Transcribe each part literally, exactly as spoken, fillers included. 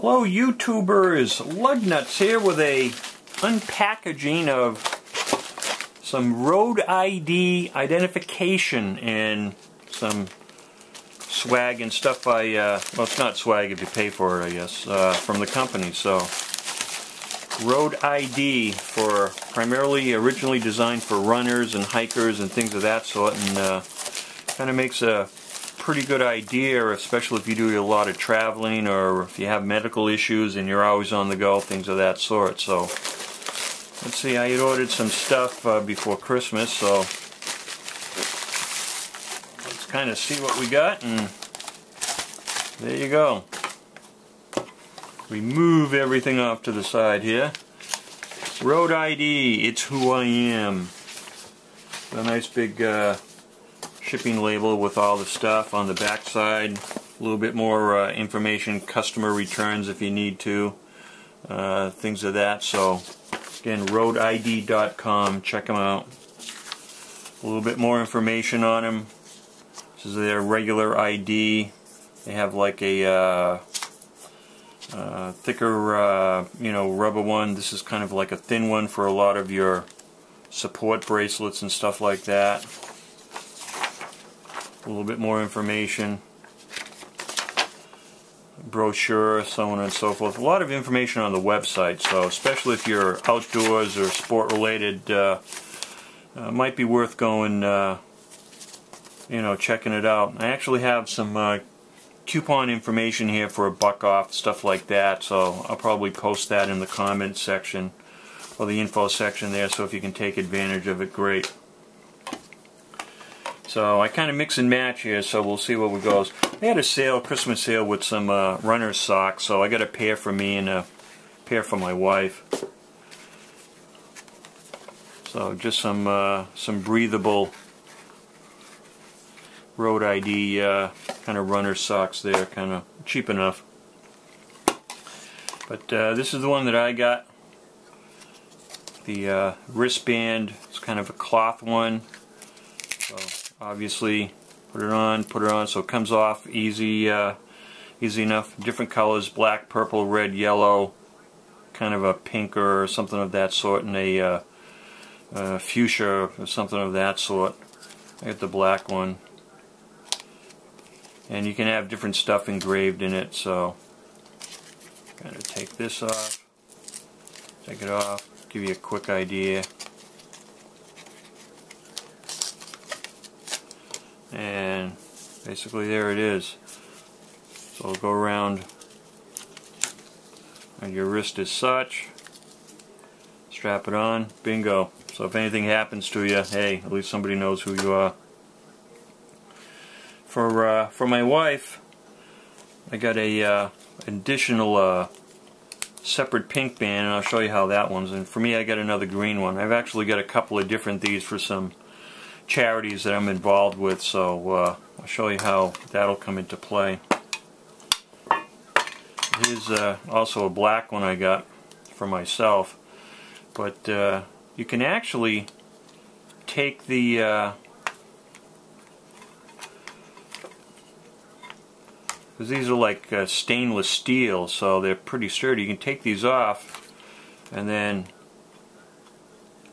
Hello YouTubers, Lugnuts here with a unpackaging of some Road I D identification and some swag and stuff I, uh, well it's not swag if you pay for it I guess, uh, from the company. So Road I D for primarily originally designed for runners and hikers and things of that sort, and uh, kind of makes a pretty good idea, especially if you do a lot of traveling or if you have medical issues and you're always on the go, things of that sort. So let's see, I had ordered some stuff uh, before Christmas, so let's kind of see what we got, and there you go. Remove everything off to the side here. Road I D, it's who I am. A nice big uh, shipping label with all the stuff on the back side. A little bit more uh, information, customer returns if you need to, uh, things of that. So again, road I D dot com, check them out. A little bit more information on them. This is their regular I D. They have like a uh, uh, thicker, uh, you know, rubber one. This is kind of like a thin one for a lot of your support bracelets and stuff like that. A little bit more information, brochure, so on and so forth. A lot of information on the website, so especially if you're outdoors or sport related, uh, uh, might be worth going, uh, you know, checking it out. I actually have some uh, coupon information here for a buck off, stuff like that, so I'll probably post that in the comments section or the info section there, so if you can take advantage of it, great. So I kind of mix and match here, so we'll see where it goes. They had a sale, Christmas sale, with some uh, runner's socks, so I got a pair for me and a pair for my wife. So just some uh, some breathable Road I D uh, kind of runner's socks there, kind of cheap enough. But uh, this is the one that I got. The uh, wristband, it's kind of a cloth one. So obviously put it on, put it on, so it comes off easy, uh, easy enough. Different colors, black, purple, red, yellow, kind of a pink or something of that sort, and a uh, uh, fuchsia or something of that sort. I got the black one. And you can have different stuff engraved in it, so kind of take this off, take it off, give you a quick idea. And basically there it is. So I'll go around and your wrist is such, strap it on, bingo. So if anything happens to you, hey, at least somebody knows who you are. For uh, for my wife, I got a uh, additional uh, separate pink band, and I'll show you how that one's. And for me, I got another green one. I've actually got a couple of different these for some charities that I'm involved with, so uh, I'll show you how that'll come into play. Here's uh, also a black one I got for myself, but uh, you can actually take the uh, because these are like uh, stainless steel, so they're pretty sturdy. You can take these off and then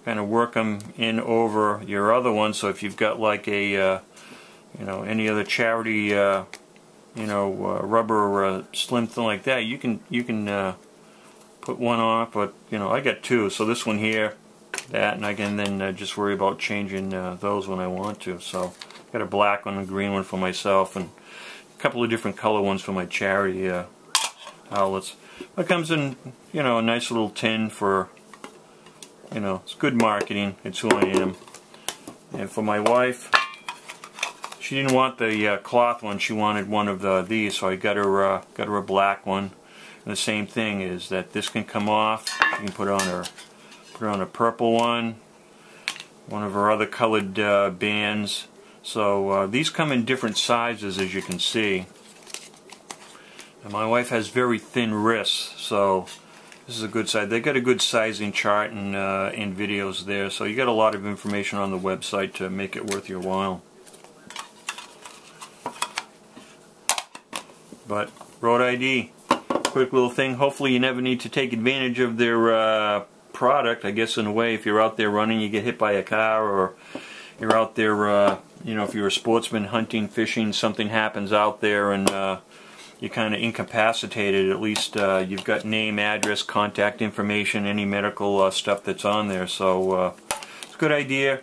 kind of work them in over your other one. So if you've got like a, uh, you know, any other charity, uh, you know, uh, rubber or uh, slim thing like that, you can you can uh, put one on. But you know, I got two, so this one here, that, and I can then uh, just worry about changing uh, those when I want to. So I got a black one, a green one for myself, and a couple of different color ones for my charity uh, outlets. It comes in, you know, a nice little tin for. You know, it's good marketing, it's who I am. And for my wife, she didn't want the uh, cloth one, she wanted one of the, these, so I got her uh, got her a black one. And the same thing is that this can come off, you can put on her, put on a purple one, one of her other colored uh, bands. So uh, these come in different sizes, as you can see. And my wife has very thin wrists, so this is a good size. They got a good sizing chart and uh, and videos there, so you got a lot of information on the website to make it worth your while. But Road I D, quick little thing. Hopefully you never need to take advantage of their uh, product, I guess, in a way. If you're out there running, you get hit by a car, or you're out there, uh, you know, if you're a sportsman hunting, fishing, something happens out there and uh, you're kind of incapacitated, at least uh, you've got name, address, contact information, any medical uh, stuff that's on there. So uh, it's a good idea.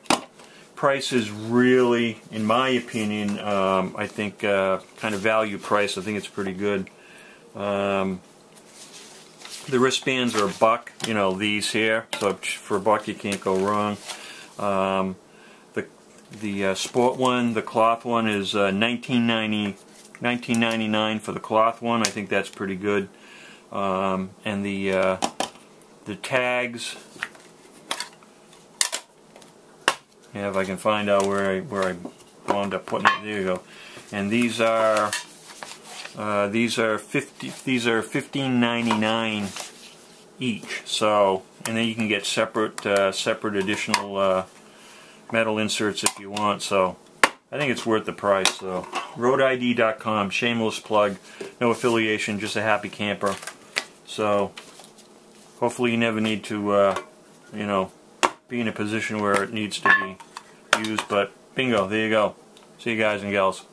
Price is really, in my opinion, um, I think uh, kind of value price. I think it's pretty good. Um, the wristbands are a buck, you know, these here, so for a buck you can't go wrong. Um, the the uh, sport one, the cloth one, is uh, nineteen ninety-nine for the cloth one. I think that's pretty good. Um, and the uh, the tags. Yeah, if I can find out where I where I wound up putting it. There you go. And these are uh, these are fifty. These are fifteen ninety-nine each. So, and then you can get separate uh, separate additional uh, metal inserts if you want. So, I think it's worth the price. So, road I D dot com. Shameless plug. No affiliation. Just a happy camper. So, hopefully you never need to, uh, you know, be in a position where it needs to be used, but bingo, there you go. See you guys and gals.